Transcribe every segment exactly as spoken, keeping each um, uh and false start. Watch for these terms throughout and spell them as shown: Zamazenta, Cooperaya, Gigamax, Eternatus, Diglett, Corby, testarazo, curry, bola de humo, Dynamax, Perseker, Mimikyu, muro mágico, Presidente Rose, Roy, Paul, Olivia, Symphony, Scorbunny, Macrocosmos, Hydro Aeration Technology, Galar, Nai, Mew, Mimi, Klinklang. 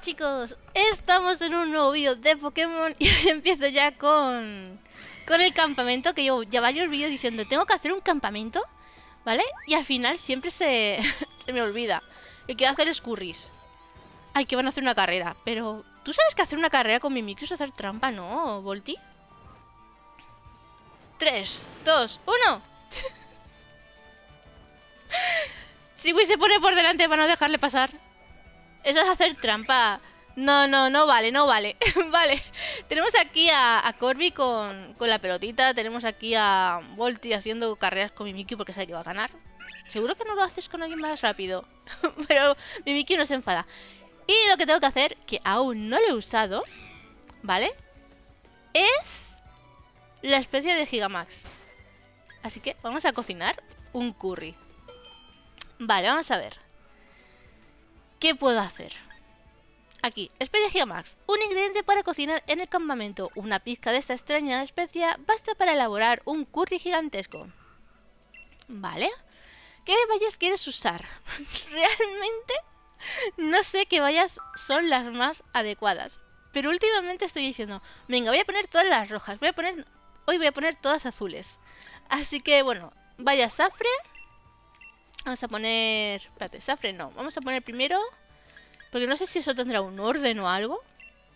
Hola chicos, estamos en un nuevo vídeo de Pokémon y hoy empiezo ya con, con el campamento, que yo ya varios vídeos diciendo tengo que hacer un campamento, ¿vale? Y al final siempre se, se me olvida. El que va a hacer es currys. Ay, que van a hacer una carrera, pero ¿tú sabes que hacer una carrera con Mimikyu es hacer trampa, no, Volti? tres, dos, uno. Chiwi se pone por delante para no dejarle pasar. Eso es hacer trampa. No, no, no vale, no vale. Vale, tenemos aquí a, a Corby con, con la pelotita. Tenemos aquí a Volti haciendo carreras con Mimikyu porque sabe que va a ganar. Seguro que no lo haces con alguien más rápido. Pero Mimikyu no se enfada. Y lo que tengo que hacer, que aún no lo he usado, ¿vale? Es la especie de Gigamax. Así que vamos a cocinar un curry. Vale, vamos a ver. ¿Qué puedo hacer? Aquí, especia Gigamax. Un ingrediente para cocinar en el campamento. Una pizca de esta extraña especia basta para elaborar un curry gigantesco. Vale. ¿Qué bayas quieres usar? Realmente no sé qué bayas son las más adecuadas. Pero últimamente estoy diciendo, venga, voy a poner todas las rojas. Voy a poner... Hoy voy a poner todas azules. Así que, bueno, bayas zafre... Vamos a poner... Espérate, zafre no. Vamos a poner primero... Porque no sé si eso tendrá un orden o algo.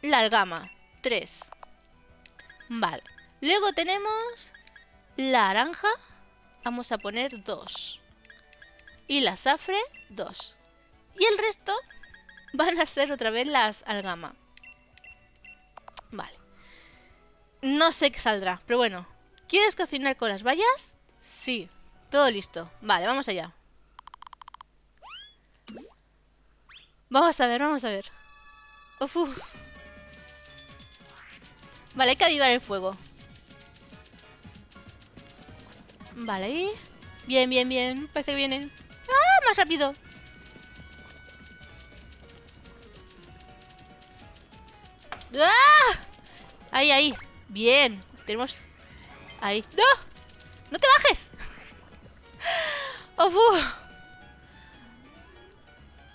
La algama. Tres. Vale. Luego tenemos... La naranja. Vamos a poner dos. Y la zafre, dos. Y el resto... Van a ser otra vez las algama. Vale. No sé qué saldrá, pero bueno. ¿Quieres cocinar con las bayas? Sí. Todo listo. Vale, vamos allá. Vamos a ver, vamos a ver. Uf, uf. Vale, hay que avivar el fuego. Vale, ahí. Bien, bien, bien. Parece que vienen. ¡Ah! Más rápido. ¡Ah! Ahí, ahí. Bien. Tenemos... Ahí. ¡No! ¡No te bajes! ¡Uf! Uf.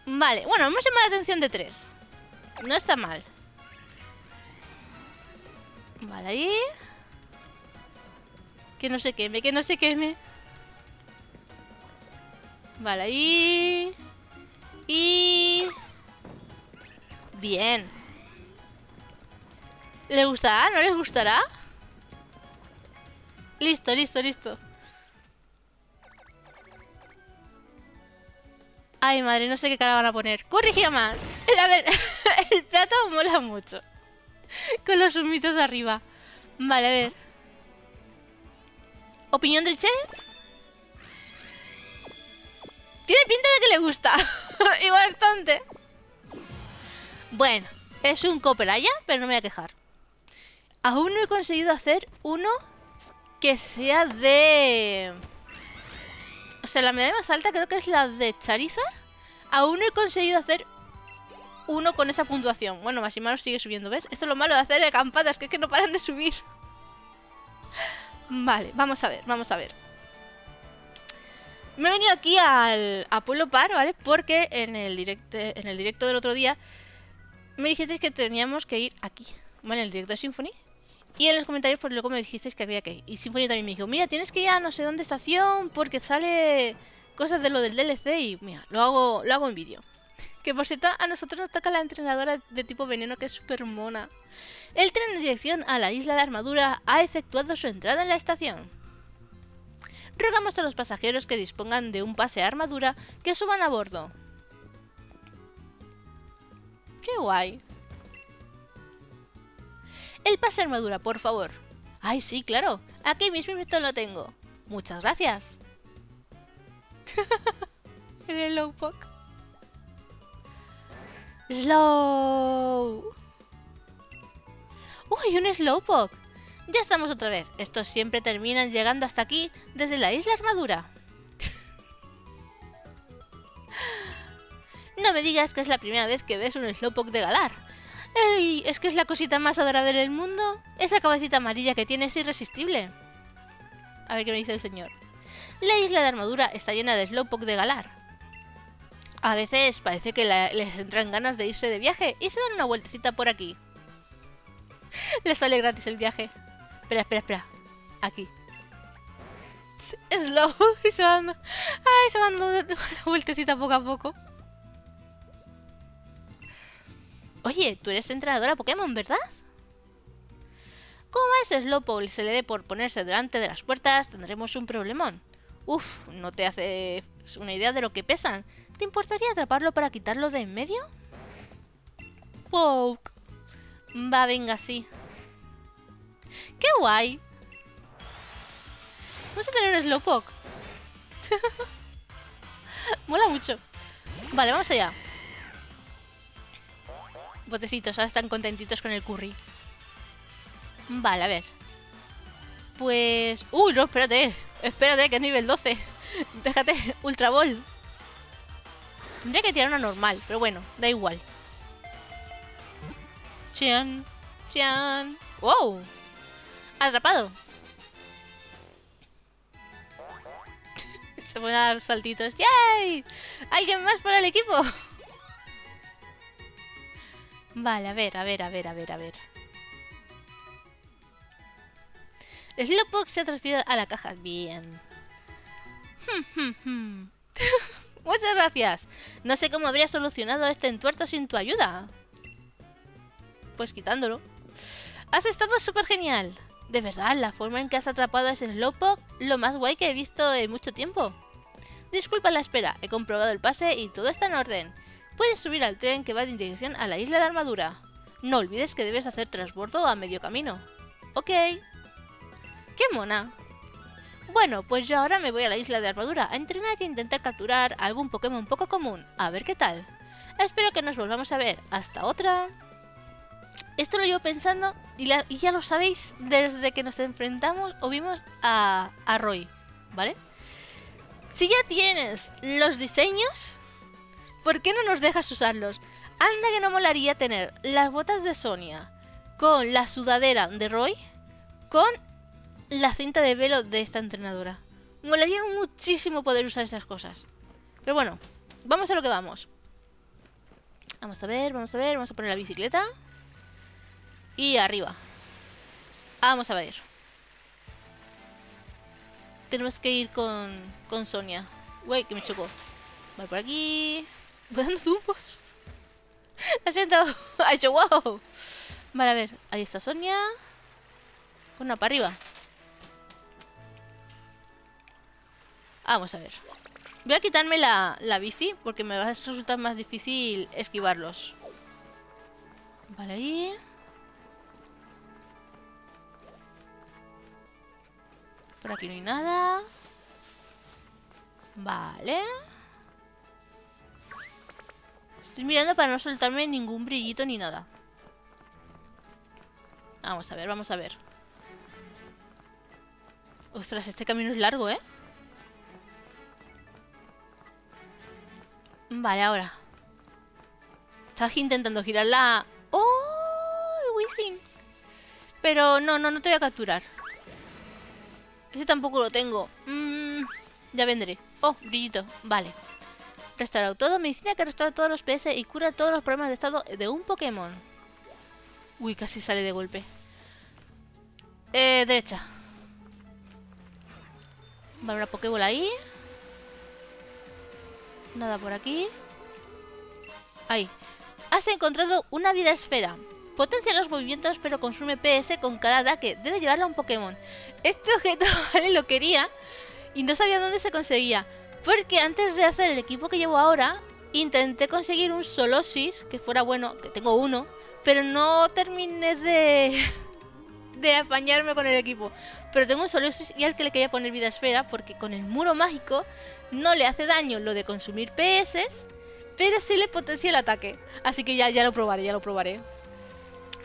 Vale, bueno, vamos a llamar la atención de tres. No está mal. Vale, ahí. Que no se queme, que no se queme. Vale, ahí. Y... Bien. ¿Les gustará? ¿No les gustará? Listo, listo, listo. Ay, madre, no sé qué cara van a poner. ¡Curry Gigamax! A ver, el plato mola mucho. Con los humitos arriba. Vale, a ver. ¿Opinión del chef? Tiene pinta de que le gusta. Y bastante. Bueno, es un copperaya, pero no me voy a quejar. Aún no he conseguido hacer uno que sea de... O sea, la medalla más alta creo que es la de Charizard. Aún no he conseguido hacer uno con esa puntuación. Bueno, Masimaro sigue subiendo, ¿ves? Esto es lo malo de hacer acampadas, que es que no paran de subir. Vale, vamos a ver, vamos a ver. Me he venido aquí al, a Pueblo Par, ¿vale? Porque en el, directe, en el directo del otro día me dijisteis que teníamos que ir aquí. Bueno, en el directo de Symphony. Y en los comentarios pues luego me dijisteis que había que ir. Y Symphony también me dijo, mira, tienes que ir a no sé dónde estación porque sale cosas de lo del D L C y mira, lo hago, lo hago en vídeo. Que por cierto, a nosotros nos toca la entrenadora de tipo veneno que es súper mona. El tren en dirección a la isla de Armadura ha efectuado su entrada en la estación. Rogamos a los pasajeros que dispongan de un pase a Armadura que suban a bordo. ¡Qué guay! El pase armadura, por favor. Ay, sí, claro. Aquí mismo lo tengo. Muchas gracias. El slowpock. Slow. Uy, un slowpock. Ya estamos otra vez. Estos siempre terminan llegando hasta aquí desde la isla armadura. No me digas que es la primera vez que ves un slowpock de Galar. ¡Ey! Es que es la cosita más adorable del mundo. Esa cabecita amarilla que tiene es irresistible. A ver qué me dice el señor. La isla de armadura está llena de slowpock de Galar. A veces parece que la, les entran ganas de irse de viaje y se dan una vueltecita por aquí. Les sale gratis el viaje. Espera, espera, espera. Aquí. Slow. Y se van... Ay, se van dando la vueltecita poco a poco. Oye, tú eres entrenadora Pokémon, ¿verdad? Como a ese Slowpoke se le dé por ponerse delante de las puertas, tendremos un problemón. Uf, ¿no te haces una idea de lo que pesan? ¿Te importaría atraparlo para quitarlo de en medio? Poke. Va, venga, sí. ¡Qué guay! Vamos a tener un Slowpoke. Mola mucho. Vale, vamos allá. Botecitos, ahora están contentitos con el curry. Vale, a ver. Pues... ¡Uy, no, espérate! Espérate, que es nivel doce. Déjate, Ultra Ball. Tendría que tirar una normal, pero bueno, da igual. Chian, chian. ¡Wow! Atrapado. Se van a dar saltitos. ¡Yay! ¡Alguien más para el equipo! Vale, a ver, a ver, a ver, a ver, a ver. Slowpoke se ha transferido a la caja. Bien. Muchas gracias. No sé cómo habría solucionado este entuerto sin tu ayuda. Pues quitándolo. Has estado súper genial. De verdad, la forma en que has atrapado a ese Slowpoke, lo más guay que he visto en mucho tiempo. Disculpa la espera, he comprobado el pase y todo está en orden. Puedes subir al tren que va en dirección a la isla de Armadura. No olvides que debes hacer transbordo a medio camino. Ok. ¡Qué mona! Bueno, pues yo ahora me voy a la isla de Armadura a entrenar e intentar capturar a algún Pokémon poco común. A ver qué tal. Espero que nos volvamos a ver. Hasta otra. Esto lo llevo pensando y, la, y ya lo sabéis desde que nos enfrentamos o vimos a, a Roy. ¿Vale? Si ya tienes los diseños... ¿Por qué no nos dejas usarlos? Anda que no molaría tener las botas de Sonia con la sudadera de Roy con la cinta de velo de esta entrenadora. Molaría muchísimo poder usar esas cosas. Pero bueno, vamos a lo que vamos. Vamos a ver, vamos a ver, vamos a poner la bicicleta. Y arriba. Vamos a ver. Tenemos que ir con, con Sonia. Güey, que me chocó. Vale, por aquí... Voy dando tumbos. La siento. Ha hecho wow. Vale, a ver. Ahí está Sonia. Una para arriba. Vamos a ver. Voy a quitarme la, la bici porque me va a resultar más difícil esquivarlos. Vale, ahí. Por aquí no hay nada. Vale. Estoy mirando para no soltarme ningún brillito ni nada. Vamos a ver, vamos a ver. Ostras, este camino es largo, ¿eh? Vale, ahora. Estás intentando girar la... ¡Oh! El Wizzing. Pero no, no, no te voy a capturar. Ese tampoco lo tengo. Mm, ya vendré. Oh, brillito. Vale. Restaurado todo, medicina que restaura todos los P S y cura todos los problemas de estado de un Pokémon. Uy, casi sale de golpe. Eh, derecha. Vale, una Pokébola ahí. Nada por aquí. Ahí. Has encontrado una vida esfera. Potencia los movimientos pero consume P S con cada ataque. Debe llevarla a un Pokémon. Este objeto, vale, lo quería y no sabía dónde se conseguía. Porque antes de hacer el equipo que llevo ahora, intenté conseguir un Solosis, que fuera bueno, que tengo uno, pero no terminé de, de apañarme con el equipo. Pero tengo un Solosis y al que le quería poner vida esfera, porque con el muro mágico no le hace daño lo de consumir P S, pero sí le potencia el ataque. Así que ya, ya lo probaré, ya lo probaré.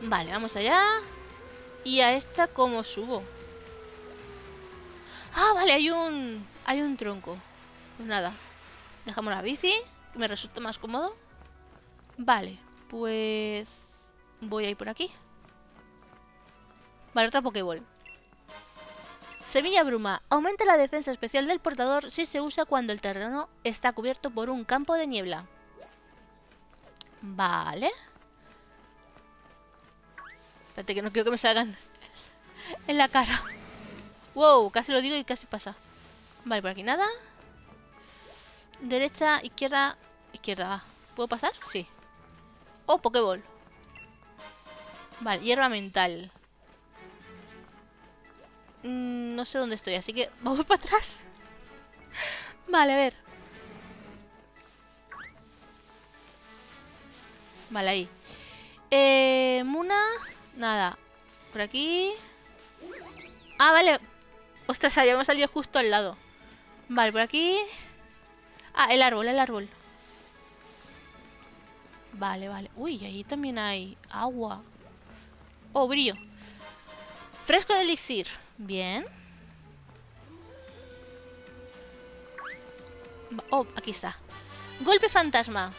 Vale, vamos allá. Y a esta, ¿cómo subo? Ah, vale, hay un, hay un tronco. Pues nada, dejamos la bici, que me resulta más cómodo. Vale, pues... voy a ir por aquí. Vale, otra Pokéball. Semilla Bruma. Aumenta la defensa especial del portador si se usa cuando el terreno está cubierto por un campo de niebla. Vale. Espérate, que no quiero que me salgan en la cara. Wow, casi lo digo y casi pasa. Vale, por aquí nada. Derecha, izquierda, izquierda, va. ¿Puedo pasar? Sí. Oh, Pokéball. Vale, hierba mental. Mm, no sé dónde estoy, así que vamos para atrás. Vale, a ver. Vale, ahí. Eh, Muna, nada. Por aquí. Ah, vale. Ostras, habíamos salido justo al lado. Vale, por aquí. Ah, el árbol, el árbol. Vale, vale. Uy, ahí también hay agua. Oh, brillo. Fresco de elixir. Bien. Oh, aquí está. Golpe fantasma.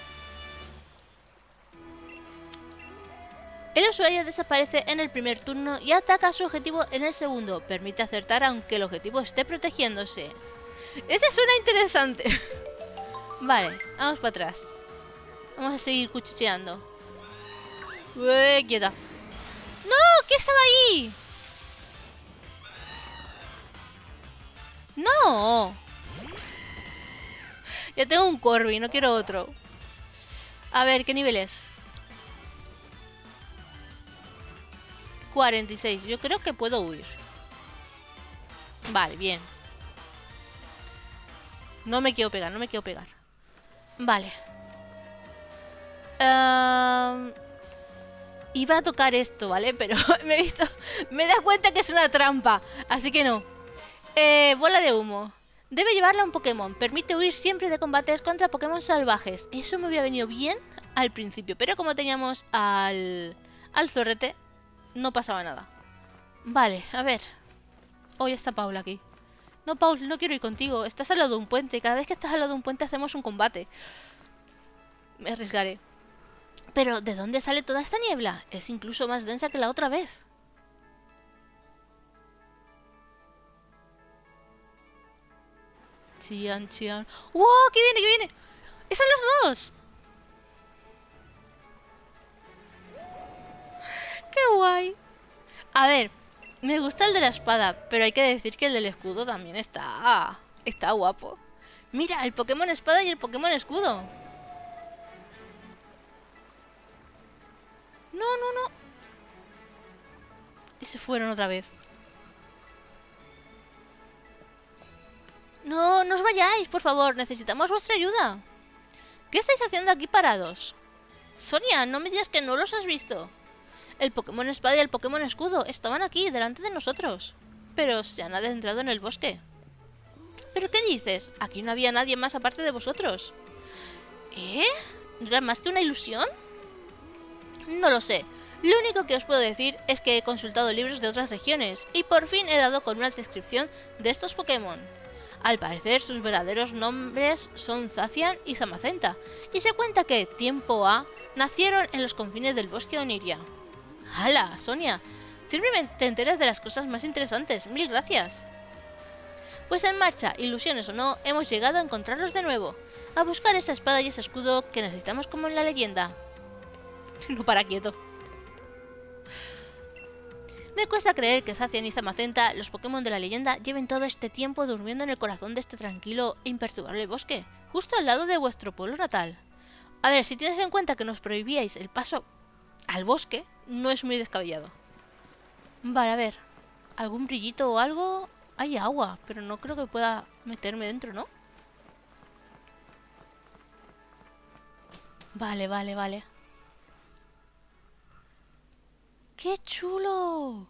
El usuario desaparece en el primer turno y ataca a su objetivo en el segundo. Permite acertar aunque el objetivo esté protegiéndose. Ese suena interesante. Vale, vamos para atrás. Vamos a seguir cuchicheando. Ué, quieta. ¡No! ¿Qué estaba ahí? ¡No! Ya tengo un curry, no quiero otro. A ver, ¿qué nivel es? cuarenta y seis. Yo creo que puedo huir. Vale, bien. No me quiero pegar, no me quiero pegar. Vale. Um, iba a tocar esto, ¿vale? Pero me he visto... Me he dado cuenta que es una trampa. Así que no. Eh, bola de humo. Debe llevarla un Pokémon. Permite huir siempre de combates contra Pokémon salvajes. Eso me hubiera venido bien al principio. Pero como teníamos al... Al zorrete... No pasaba nada. Vale, a ver. Oh, ya está Paul aquí. No, Paul, no quiero ir contigo. Estás al lado de un puente. Cada vez que estás al lado de un puente hacemos un combate. Me arriesgaré. Pero, ¿de dónde sale toda esta niebla? Es incluso más densa que la otra vez. Chian, chian. ¡Wow! ¡Qué viene, qué viene! ¡Están los dos! ¡Qué guay! A ver, me gusta el de la espada, pero hay que decir que el del escudo también está... Ah, está guapo. Mira, el Pokémon espada y el Pokémon escudo. No, no, no. Y se fueron otra vez. No, no os vayáis, por favor. Necesitamos vuestra ayuda. ¿Qué estáis haciendo aquí parados? Sonia, no me digas que no los has visto. El Pokémon espada y el Pokémon escudo estaban aquí, delante de nosotros. Pero se han adentrado en el bosque. ¿Pero qué dices? Aquí no había nadie más aparte de vosotros. ¿Eh? ¿No era más que una ilusión? No lo sé. Lo único que os puedo decir es que he consultado libros de otras regiones y por fin he dado con una descripción de estos Pokémon. Al parecer sus verdaderos nombres son Zacian y Zamazenta. Y se cuenta que, tiempo A, nacieron en los confines del bosque Oniria. ¡Hala, Sonia! Siempre te enteras de las cosas más interesantes. ¡Mil gracias! Pues en marcha, ilusiones o no, hemos llegado a encontrarnos de nuevo. A buscar esa espada y ese escudo que necesitamos como en la leyenda. No para quieto. Me cuesta creer que Zacian y Zamazenta, los Pokémon de la leyenda, lleven todo este tiempo durmiendo en el corazón de este tranquilo e imperturbable bosque, justo al lado de vuestro pueblo natal. A ver, si tienes en cuenta que nos prohibíais el paso al bosque... No es muy descabellado. Vale, a ver. ¿Algún brillito o algo? Hay agua, pero no creo que pueda meterme dentro, ¿no? Vale, vale, vale. ¡Qué chulo!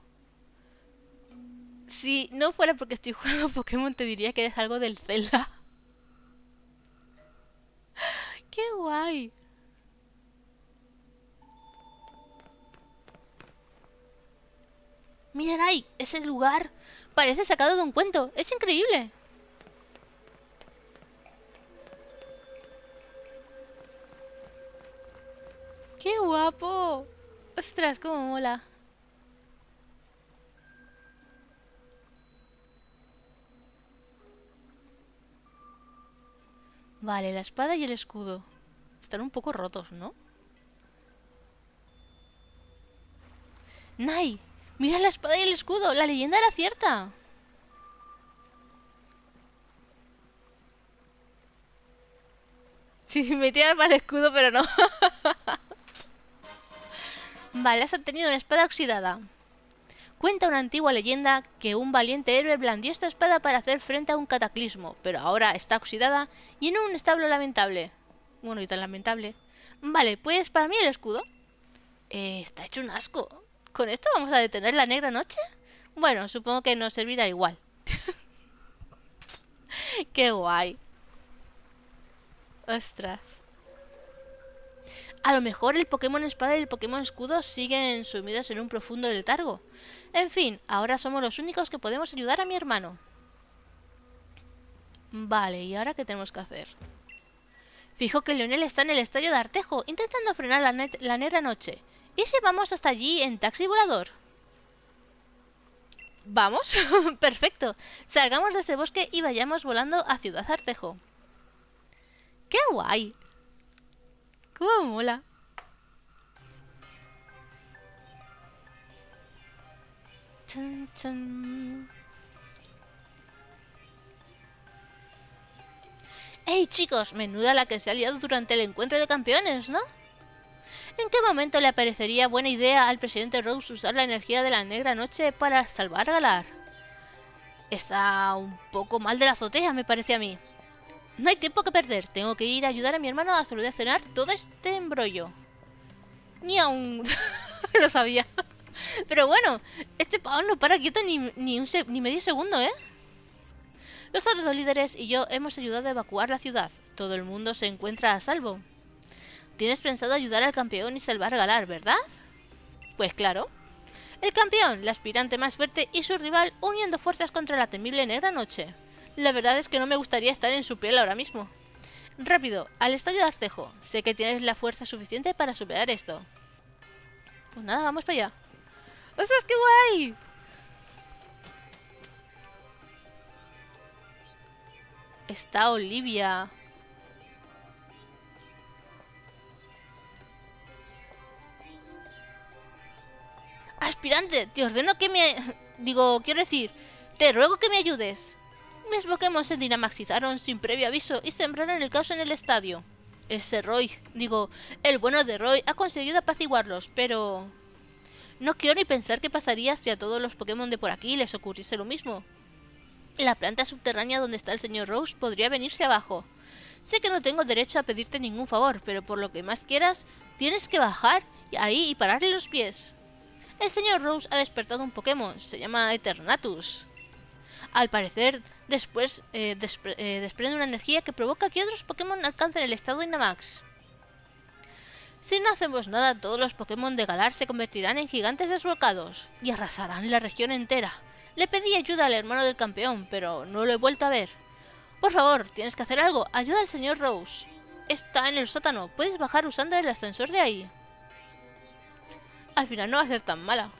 Si no fuera porque estoy jugando a Pokémon, te diría que es algo del Zelda. ¡Qué guay! Mira, Nai, ese lugar parece sacado de un cuento. Es increíble. ¡Qué guapo! Ostras, cómo mola. Vale, la espada y el escudo. Están un poco rotos, ¿no? ¡Nai! ¡Mira la espada y el escudo! ¡La leyenda era cierta! Sí, me tiraba para el escudo, pero no. Vale, has obtenido una espada oxidada. Cuenta una antigua leyenda que un valiente héroe blandió esta espada para hacer frente a un cataclismo, pero ahora está oxidada y en un establo lamentable. Bueno, y tan lamentable. Vale, pues para mí el escudo eh, está hecho un asco. ¿Con esto vamos a detener la Negra Noche? Bueno, supongo que nos servirá igual. ¡Qué guay! Ostras. A lo mejor el Pokémon Espada y el Pokémon Escudo siguen sumidos en un profundo letargo. En fin, ahora somos los únicos que podemos ayudar a mi hermano. Vale, ¿y ahora qué tenemos que hacer? Fijo que Leonel está en el estadio de Artejo, intentando frenar la, la Negra Noche. ¿Y si vamos hasta allí en taxi volador? ¿Vamos? Perfecto. Salgamos de este bosque y vayamos volando a Ciudad Artejo. ¡Qué guay! ¡Cómo mola! Chum, chum. ¡Hey chicos! Menuda la que se ha liado durante el encuentro de campeones, ¿no? ¿En qué momento le aparecería buena idea al presidente Rose usar la energía de la Negra Noche para salvar a Galar? Está un poco mal de la azotea, me parece a mí. No hay tiempo que perder, tengo que ir a ayudar a mi hermano a solucionar todo este embrollo. Ni aún lo sabía. Pero bueno, este pavón no para quieto ni, ni, un se ni medio segundo, ¿eh? Los otros dos líderes y yo hemos ayudado a evacuar la ciudad. Todo el mundo se encuentra a salvo. Tienes pensado ayudar al campeón y salvar a Galar, ¿verdad? Pues claro. El campeón, la aspirante más fuerte y su rival uniendo fuerzas contra la temible Negra Noche. La verdad es que no me gustaría estar en su piel ahora mismo. Rápido, al estadio de Artejo. Sé que tienes la fuerza suficiente para superar esto. Pues nada, vamos para allá. ¡Ostras, qué guay! Está Olivia. Aspirante, te ordeno que me... Digo, quiero decir, te ruego que me ayudes. Mis Pokémon se dinamaxizaron sin previo aviso y sembraron el caos en el estadio. Ese Roy, digo, el bueno de Roy ha conseguido apaciguarlos, pero... No quiero ni pensar qué pasaría si a todos los Pokémon de por aquí les ocurriese lo mismo. La planta subterránea donde está el señor Rose podría venirse abajo. Sé que no tengo derecho a pedirte ningún favor, pero por lo que más quieras, tienes que bajar ahí y pararle los pies. El señor Rose ha despertado un Pokémon, se llama Eternatus. Al parecer, después eh, despre eh, desprende una energía que provoca que otros Pokémon alcancen el estado Dynamax. Si no hacemos nada, todos los Pokémon de Galar se convertirán en gigantes desbocados y arrasarán la región entera. Le pedí ayuda al hermano del campeón, pero no lo he vuelto a ver. Por favor, tienes que hacer algo. Ayuda al señor Rose. Está en el sótano. Puedes bajar usando el ascensor de ahí. Al final no va a ser tan mala.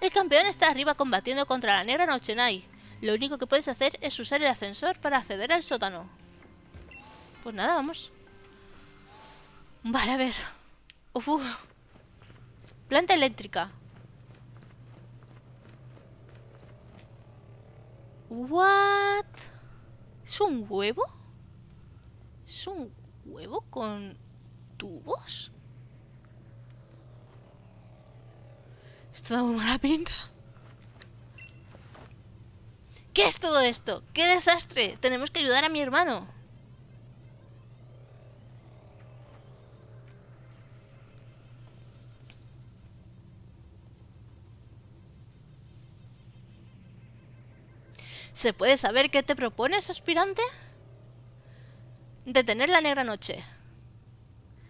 El campeón está arriba combatiendo contra la Negra Noche, Nai. Lo único que puedes hacer es usar el ascensor para acceder al sótano. Pues nada, vamos. Vale, a ver. Uf, uf. Planta eléctrica. What? ¿Es un huevo? ¿Es un huevo con tubos? Esto da muy mala pinta. ¿Qué es todo esto? ¡Qué desastre! Tenemos que ayudar a mi hermano. ¿Se puede saber qué te propones, aspirante? Detener la Negra Noche.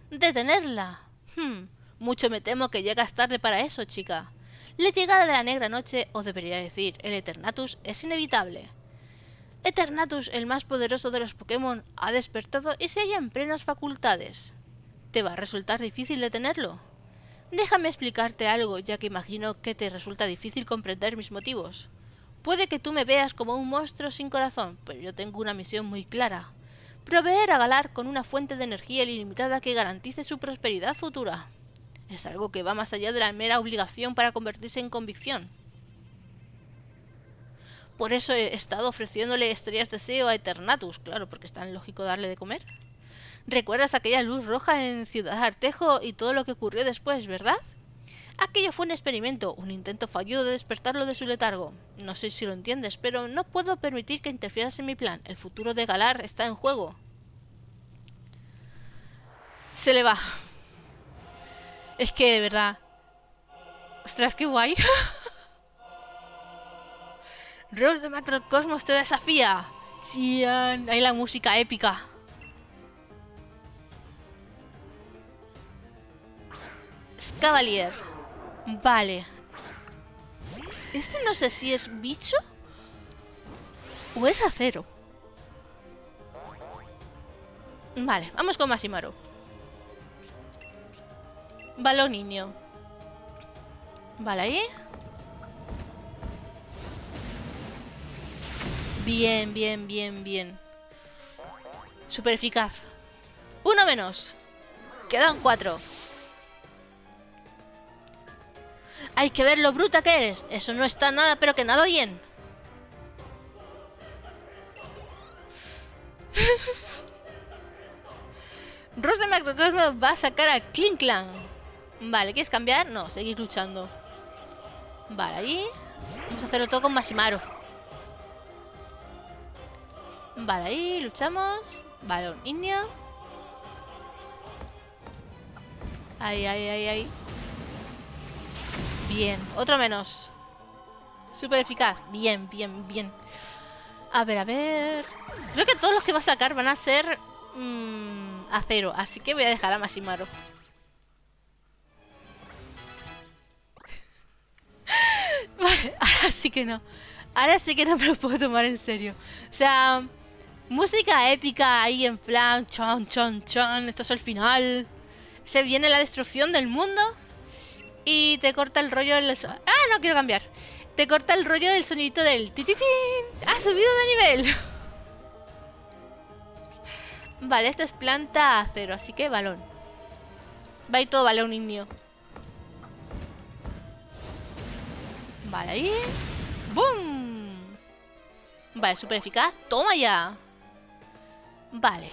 Detenerla. Hmm. Mucho me temo que llegas tarde para eso, chica. La llegada de la Negra Noche, o debería decir, el Eternatus, es inevitable. Eternatus, el más poderoso de los Pokémon, ha despertado y se halla en plenas facultades. ¿Te va a resultar difícil detenerlo? Déjame explicarte algo, ya que imagino que te resulta difícil comprender mis motivos. Puede que tú me veas como un monstruo sin corazón, pero yo tengo una misión muy clara. Proveer a Galar con una fuente de energía ilimitada que garantice su prosperidad futura. Es algo que va más allá de la mera obligación para convertirse en convicción. Por eso he estado ofreciéndole estrellas de deseo a Eternatus, claro, porque es tan lógico darle de comer. ¿Recuerdas aquella luz roja en Ciudad Artejo y todo lo que ocurrió después, verdad? Aquello fue un experimento, un intento fallido de despertarlo de su letargo. No sé si lo entiendes, pero no puedo permitir que interfieras en mi plan. El futuro de Galar está en juego. Se le va. Es que, de verdad... Ostras, qué guay. Rose de Macrocosmos te desafía. Sí, hay la música épica. Cavalier. Vale. Este no sé si es bicho o es acero. Vale, vamos con Masimaro. Balón niño. Vale, ahí. Bien, bien, bien, bien. Super eficaz. Uno menos. Quedan cuatro. Hay que ver lo bruta que eres. Eso no está nada, pero que nada bien. Rose de Macrocosmo va a sacar a Klinklang. Vale, ¿quieres cambiar? No, seguir luchando. Vale, ahí. Vamos a hacerlo todo con Masimaro. Vale, ahí, luchamos. Balón niño. Ahí, ahí, ahí, ahí. Bien, otro menos. Súper eficaz. Bien, bien, bien. A ver, a ver. Creo que todos los que va a sacar van a ser mmm, acero. Así que voy a dejar a Masimaro. Vale, ahora sí que no. Ahora sí que no me lo puedo tomar en serio. O sea, música épica ahí en plan chon, chon, chon. Esto es el final. Se viene la destrucción del mundo. Y te corta el rollo del... So ah, no quiero cambiar. Te corta el rollo del sonidito del... ¡Tichichín! ¡Ha subido de nivel! Vale, esto es planta acero, así que balón. Va a ir todo balón niño. Vale, ahí. ¡Bum! Vale, súper eficaz. ¡Toma ya! Vale.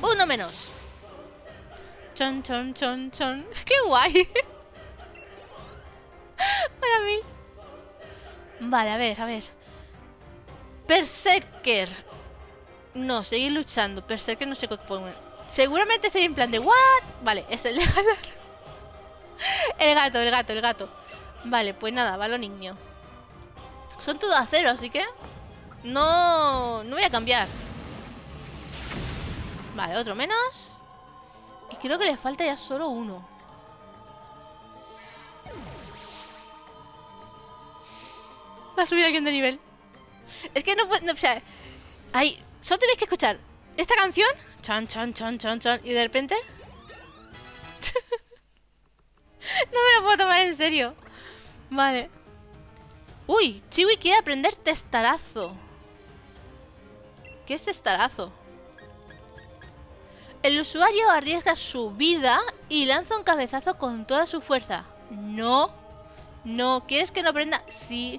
Uno menos. Chon, chon, chon, chon. ¡Qué guay! Para mí. Vale, a ver, a ver. Perseker. No, seguir luchando. Perseker no sé qué pongo. Seguramente sería en plan de what. Vale, es el de Galar. El gato, el gato, el gato. Vale, pues nada, va lo niño. Son todo a cero, así que no, no voy a cambiar. Vale, otro menos. Y creo que le falta ya solo uno. Va a subir alguien de nivel. Es que no puedo. No, o sea, ahí. Solo tenéis que escuchar esta canción. Chan, chan, chan, chan, chan. Y de repente. No me lo puedo tomar en serio. Vale. Uy, Chiwi quiere aprender testarazo. ¿Qué es testarazo? El usuario arriesga su vida y lanza un cabezazo con toda su fuerza. No. No. ¿Quieres que no aprenda? Sí.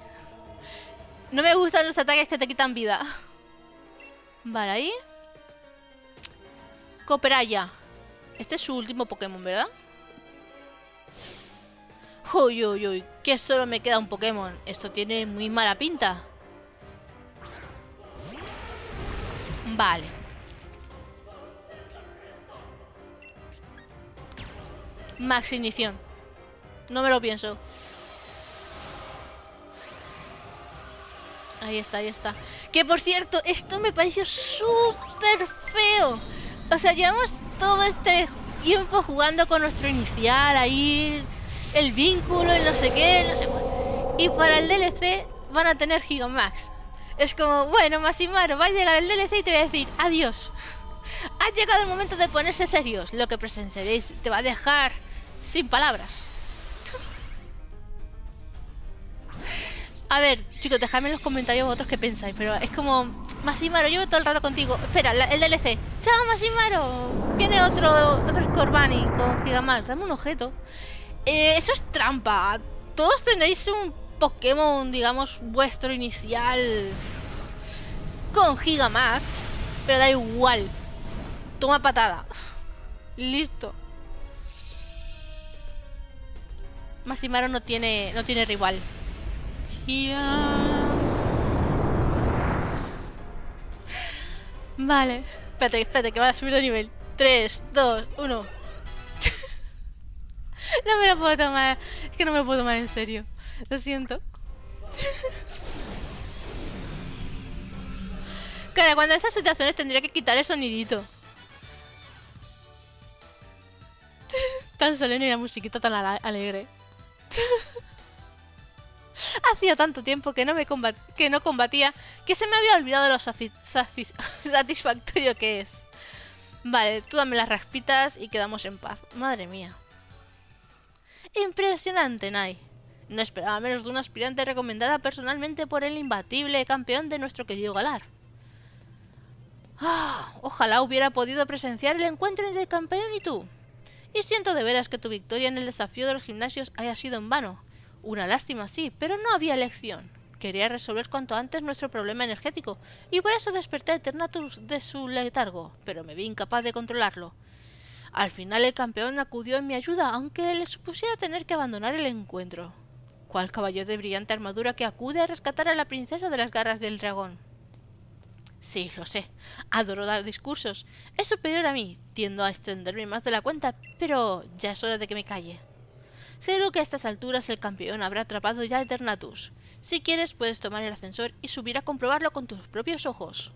No me gustan los ataques que te quitan vida. Vale, ahí. Cooperaya. Este es su último Pokémon, ¿verdad? Uy, uy, uy. Que solo me queda un Pokémon. Esto tiene muy mala pinta. Vale. Max ignición. No me lo pienso. Ahí está, ahí está. Que por cierto, esto me pareció súper feo. O sea, llevamos todo este tiempo jugando con nuestro inicial ahí, el vínculo, el no sé qué, el no sé cuál. Y para el D L C van a tener Gigamax. Es como, bueno, Masimaro, va a llegar el D L C y te voy a decir, adiós. Ha llegado el momento de ponerse serios. Lo que presenciaréis te va a dejar sin palabras. A ver, chicos, dejadme en los comentarios vosotros qué pensáis, pero es como... Masimaro, llevo todo el rato contigo. Espera, la, el D L C. ¡Chao, Masimaro! Viene otro, otro Scorbunny con Gigamax. Dame un objeto. Eh, eso es trampa. Todos tenéis un Pokémon, digamos, vuestro inicial con Gigamax, pero da igual. Toma patada. Listo. Masimaro no tiene, no tiene rival. Yeah. Vale. Espérate, espérate, que va a subir de nivel. tres, dos, uno. No me lo puedo tomar. Es que no me lo puedo tomar en serio. Lo siento. Claro, cuando esas situaciones tendría que quitar el sonidito. Tan solemne y la musiquita tan alegre. Hacía tanto tiempo que no, me combat que no combatía, que se me había olvidado lo satisfactorio que es. Vale, tú dame las raspitas y quedamos en paz. Madre mía. Impresionante, Nai. No esperaba menos de una aspirante recomendada personalmente por el imbatible campeón de nuestro querido Galar. Oh, ojalá hubiera podido presenciar el encuentro entre el campeón y tú. Y siento de veras que tu victoria en el desafío de los gimnasios haya sido en vano. Una lástima, sí, pero no había elección. Quería resolver cuanto antes nuestro problema energético, y por eso desperté a Eternatus de su letargo, pero me vi incapaz de controlarlo. Al final el campeón acudió en mi ayuda, aunque le supusiera tener que abandonar el encuentro. ¿Cuál caballero de brillante armadura que acude a rescatar a la princesa de las garras del dragón? Sí, lo sé. Adoro dar discursos. Es superior a mí. Tiendo a extenderme más de la cuenta, pero ya es hora de que me calle. Seguro que a estas alturas el campeón habrá atrapado ya a Eternatus. Si quieres, puedes tomar el ascensor y subir a comprobarlo con tus propios ojos.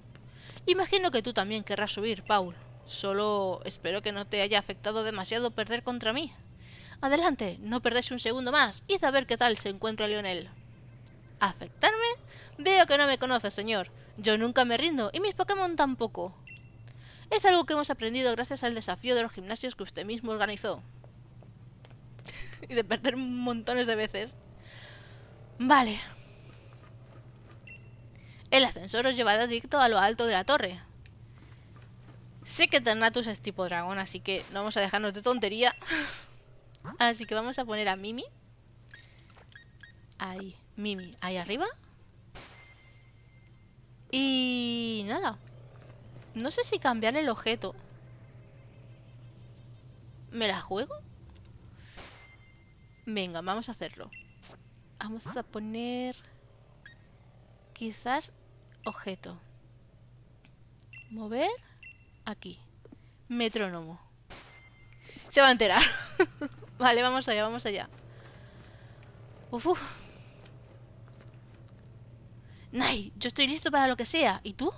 Imagino que tú también querrás subir, Paul. Solo espero que no te haya afectado demasiado perder contra mí. Adelante, no perdáis un segundo más y saber qué tal se encuentra Lionel. ¿Afectarme? Veo que no me conoces, señor. Yo nunca me rindo y mis Pokémon tampoco. Es algo que hemos aprendido gracias al desafío de los gimnasios que usted mismo organizó. Y de perder montones de veces. Vale. El ascensor os llevará directo a lo alto de la torre. Sé que Eternatus es tipo dragón, así que no vamos a dejarnos de tontería. Así que vamos a poner a Mimi. Ahí, Mimi, ahí arriba. Y nada. No sé si cambiar el objeto. ¿Me la juego? Venga, vamos a hacerlo. Vamos a poner... Quizás objeto. Mover... Aquí. Metrónomo. Se va a enterar. Vale, vamos allá, vamos allá. Uf, uf. Nai, yo estoy listo para lo que sea. ¿Y tú?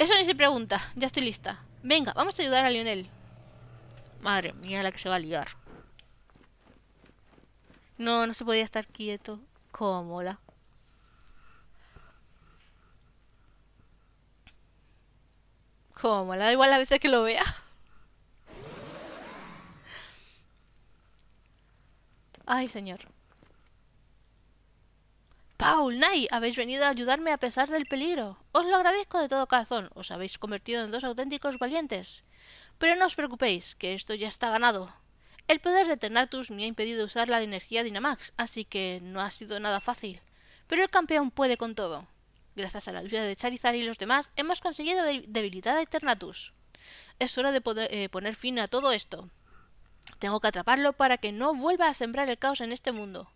Eso ni se pregunta. Ya estoy lista. Venga, vamos a ayudar a Lionel. Madre mía, la que se va a liar. No, no se podía estar quieto. Cómo mola. Cómo mola, da igual las veces que lo vea. Ay, señor. Paul, Nai, habéis venido a ayudarme a pesar del peligro. Os lo agradezco de todo corazón. Os habéis convertido en dos auténticos valientes. Pero no os preocupéis, que esto ya está ganado. El poder de Eternatus me ha impedido usar la energía Dynamax, así que no ha sido nada fácil. Pero el campeón puede con todo. Gracias a la ayuda de Charizard y los demás, hemos conseguido debilitar a Eternatus. Es hora de poder, eh, poner fin a todo esto. Tengo que atraparlo para que no vuelva a sembrar el caos en este mundo.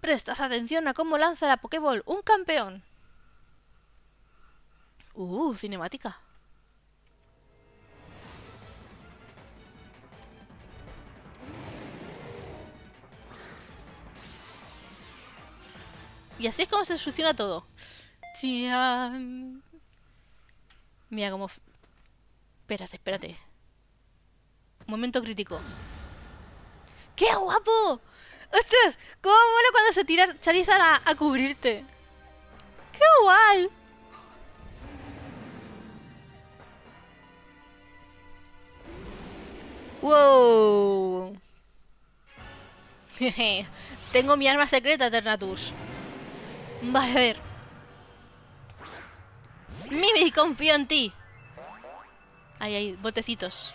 Prestas atención a cómo lanza la Pokéball, un campeón. Uh, cinemática. Y así es como se soluciona todo. ¡Tian! Mira cómo... Espérate, espérate. Momento crítico. ¡Qué guapo! ¡Ostras! ¡Cómo mola cuando se tira Charizard a, a cubrirte! ¡Qué guay! ¡Wow! Jeje. Tengo mi arma secreta, Eternatus. Vale, a ver. Mimi, confío en ti. Ahí, ahí, botecitos.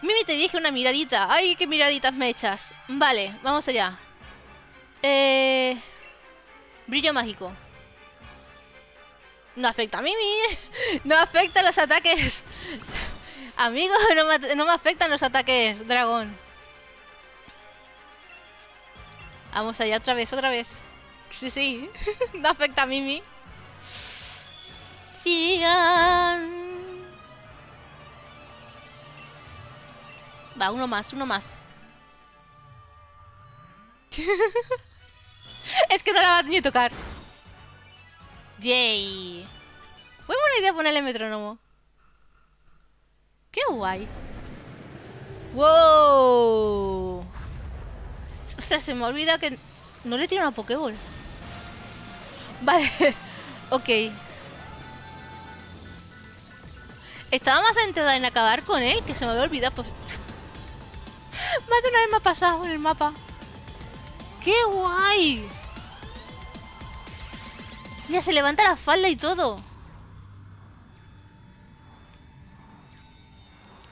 Mimi, te dije una miradita. Ay, qué miraditas me echas. Vale, vamos allá. Eh... Brillo mágico. No afecta a Mimi. No afecta a los ataques. Amigos, no me, no me afectan los ataques, dragón. Vamos allá otra vez, otra vez. Sí, sí. No afecta a Mimi. Sigan. Va, uno más, uno más. Es que no la va a ni tocar. Yay. Fue buena idea ponerle metrónomo. Qué guay. Wow. Ostras, se me ha olvidado que no le tiro una Pokéball. Vale. Ok. Estaba más centrada en acabar con él que se me había olvidado. Pues... más de una vez me ha pasado en el mapa. ¡Qué guay! Ya se levanta la falda y todo.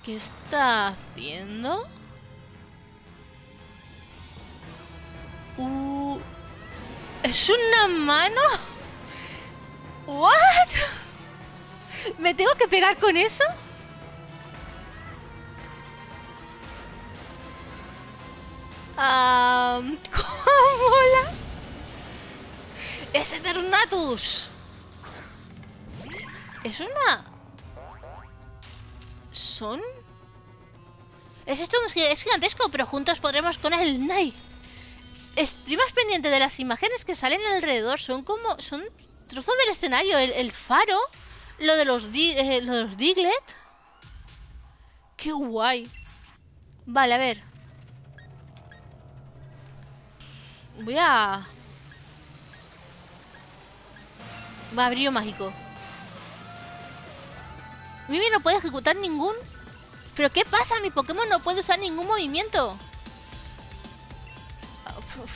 ¿Qué está haciendo? Uh, ¿Es una mano? ¿What? ¿Me tengo que pegar con eso? Um, ¿Cómo mola? ¡Es Eternatus! ¿Es una... son? Es esto, es gigantesco, pero juntos podremos con el Nai. Estoy más pendiente de las imágenes que salen alrededor. Son como... son trozos del escenario. El, el faro. Lo de los, di, eh, lo de los Diglett. ¡Qué guay! Vale, a ver. Voy a... va, brillo mágico. Mimi no puede ejecutar ningún... ¿Pero qué pasa? Mi Pokémon no puede usar ningún movimiento.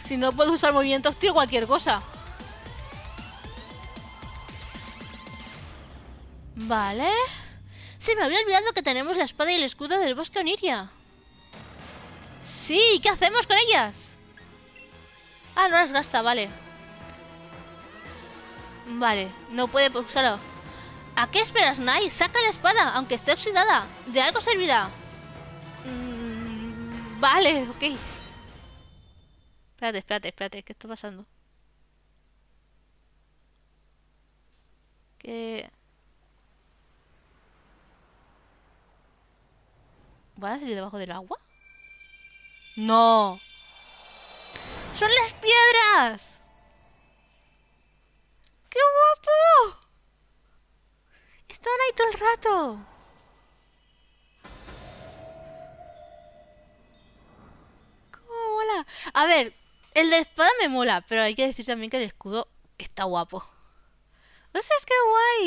Si no puedo usar movimientos, tiro cualquier cosa. Vale. Se me había olvidado que tenemos la espada y el escudo del bosque Oniria. Sí, ¿qué hacemos con ellas? Ah, no las gasta, vale. Vale, no puede usarlo. ¿A qué esperas, Nai? Saca la espada, aunque esté oxidada. De algo servirá. Mm, vale, ok. Espérate, espérate, espérate. ¿Qué está pasando? ¿Qué? ¿Voy a salir debajo del agua? ¡No! ¡Son las piedras! ¡Qué guapo! Estaban ahí todo el rato. ¡Cómo mola! A ver, el de espada me mola, pero hay que decir también que el escudo está guapo. ¡Ostras, qué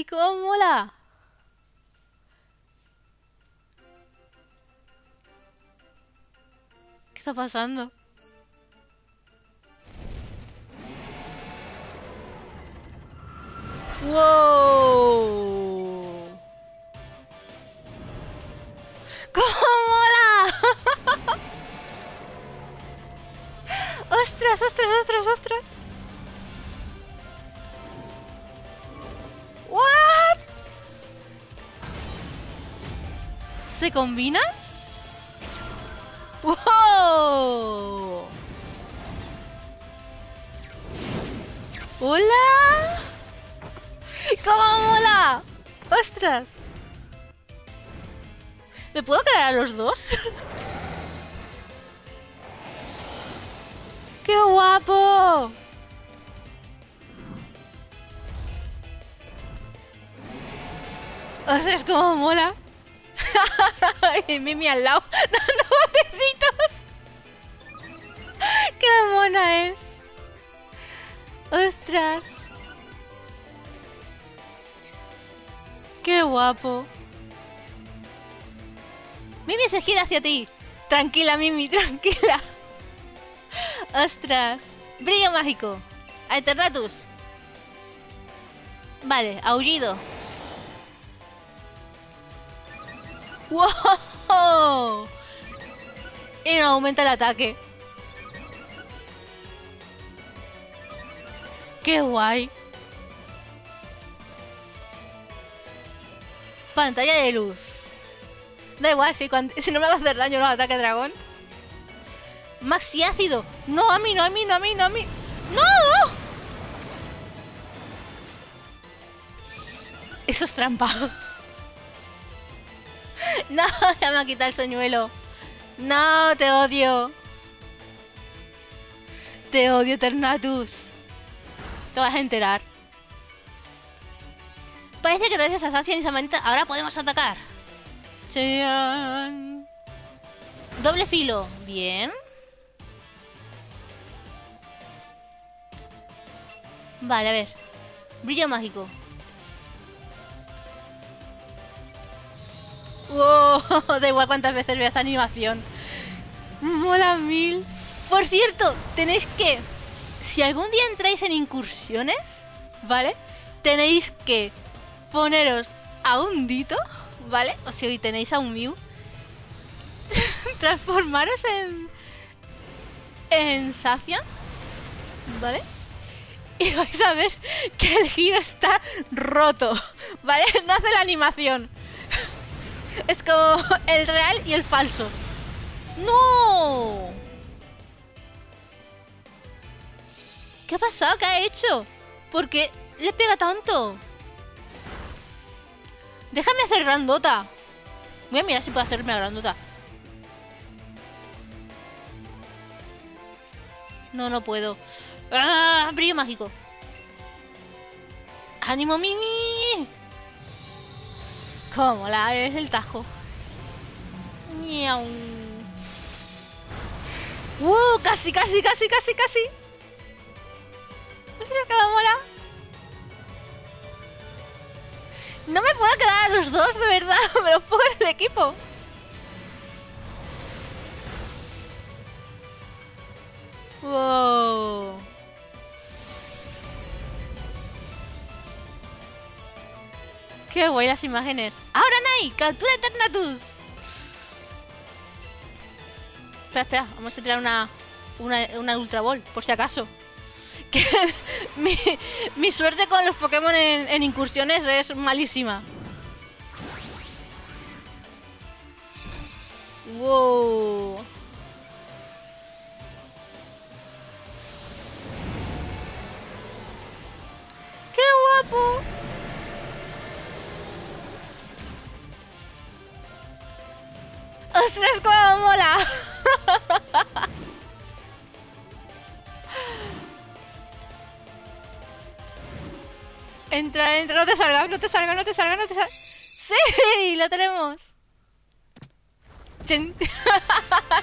guay! ¡Cómo mola! ¿Qué está pasando? ¡Wow! ¡Cómo mola! ¡Ostras, ostras, ostras, ostras! ¿What? ¿Se combinan? ¡Wow! ¡Hola! ¡Cómo mola! ¡Ostras! ¿Me puedo quedar a los dos? ¡Qué guapo! ¡Ostras, cómo mola! Y Mimi al lado dando botecitos. ¡Qué mona es! ¡Ostras! ¡Qué guapo! Mimi se gira hacia ti. Tranquila, Mimi, tranquila. ¡Ostras! Brillo mágico. Eternatus. Vale, aullido. ¡Wow! Y no aumenta el ataque. ¡Qué guay! Pantalla de luz. Da igual, si, cuando, si no me va a hacer daño los ataques dragón. Maxi ácido. No, a mí, no, a mí, no, a mí, no, a mí. ¡No! Eso es trampa. No, ya me ha quitado el señuelo. No, te odio. Te odio, Eternatus. Te vas a enterar. Parece que gracias a Zacian y Zamazenta ahora podemos atacar. ¡Tadán! Doble filo. Bien. Vale, a ver. Brillo mágico. Wow, da igual cuántas veces veas animación. Mola mil. Por cierto, tenéis que... Si algún día entráis en incursiones, ¿vale? Tenéis que poneros a un dito, ¿vale? O si hoy tenéis a un Mew. Transformaros en... En Zacian, ¿vale? Y vais a ver que el giro está roto, ¿vale? No hace la animación. Es como el real y el falso. ¡No! ¿Qué ha pasado? ¿Qué ha hecho? ¿Por qué le pega tanto? Déjame hacer grandota. Voy a mirar si puedo hacerme grandota. No, no puedo. ¡Ah! Brillo mágico. ¡Ánimo, Mimi! Como la es el tajo. ¡Niau! ¡Wow! Casi, casi, casi, casi, casi. ¿No se les queda mola? No me puedo quedar a los dos, de verdad. Me los pongo en el equipo. Wow. ¡Qué guay las imágenes! ¡Ahora, Nai! ¡Captura Eternatus! Espera, espera. Vamos a tirar una, una, una Ultra Ball, por si acaso. Que mi, mi suerte con los Pokémon en, en incursiones es malísima. ¡Wow! ¡Qué guapo! ¡Ostras, cómo mola! Entra, entra, no te salgas, no te salgas, no te salgas, no te salgas. ¡Sí! ¡Lo tenemos!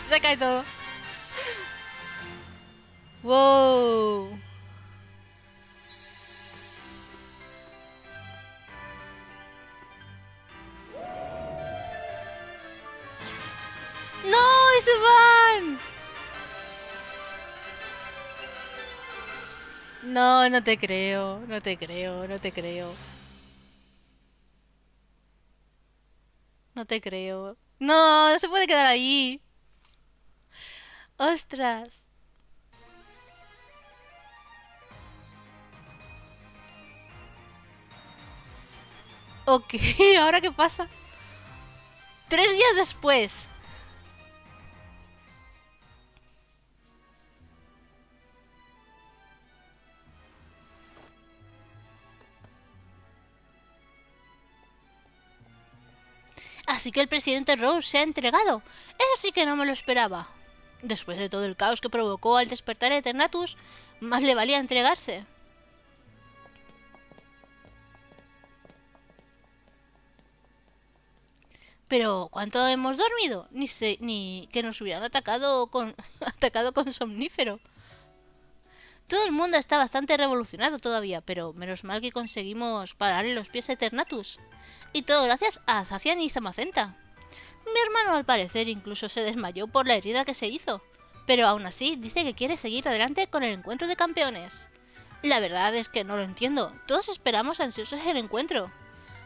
Se cae todo. ¡Wow! ¡No! ¡Y se van! No, no te creo, no te creo, no te creo. No te creo. ¡No! ¡No se puede quedar ahí! ¡Ostras! Ok, ¿ahora qué pasa? Tres días después. Así que el presidente Rose se ha entregado. Eso sí que no me lo esperaba. Después de todo el caos que provocó al despertar a Eternatus, más le valía entregarse. Pero, ¿cuánto hemos dormido? Ni, se, ni que nos hubieran atacado con, atacado con somnífero. Todo el mundo está bastante revolucionado todavía, pero menos mal que conseguimos pararle los pies a Eternatus. Y todo gracias a Zacian y Zamazenta. Mi hermano al parecer incluso se desmayó por la herida que se hizo, pero aún así dice que quiere seguir adelante con el encuentro de campeones. La verdad es que no lo entiendo. Todos esperamos ansiosos el encuentro.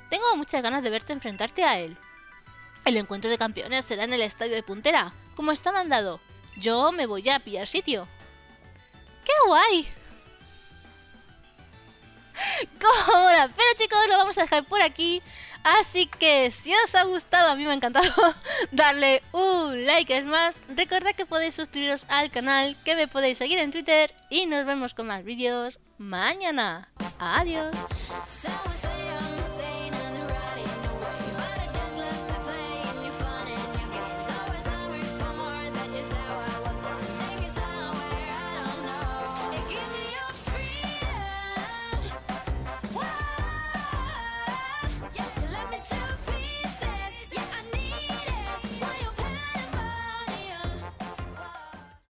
Tengo muchas ganas de verte enfrentarte a él. El encuentro de campeones será en el estadio de Puntera, como está mandado. Yo me voy a pillar sitio. ¡Qué guay! ¡Como la pena, chicos! Lo vamos a dejar por aquí. Así que si os ha gustado, a mí me ha encantado, darle un like. Es más, recordad que podéis suscribiros al canal, que me podéis seguir en Twitter y nos vemos con más vídeos mañana. Adiós.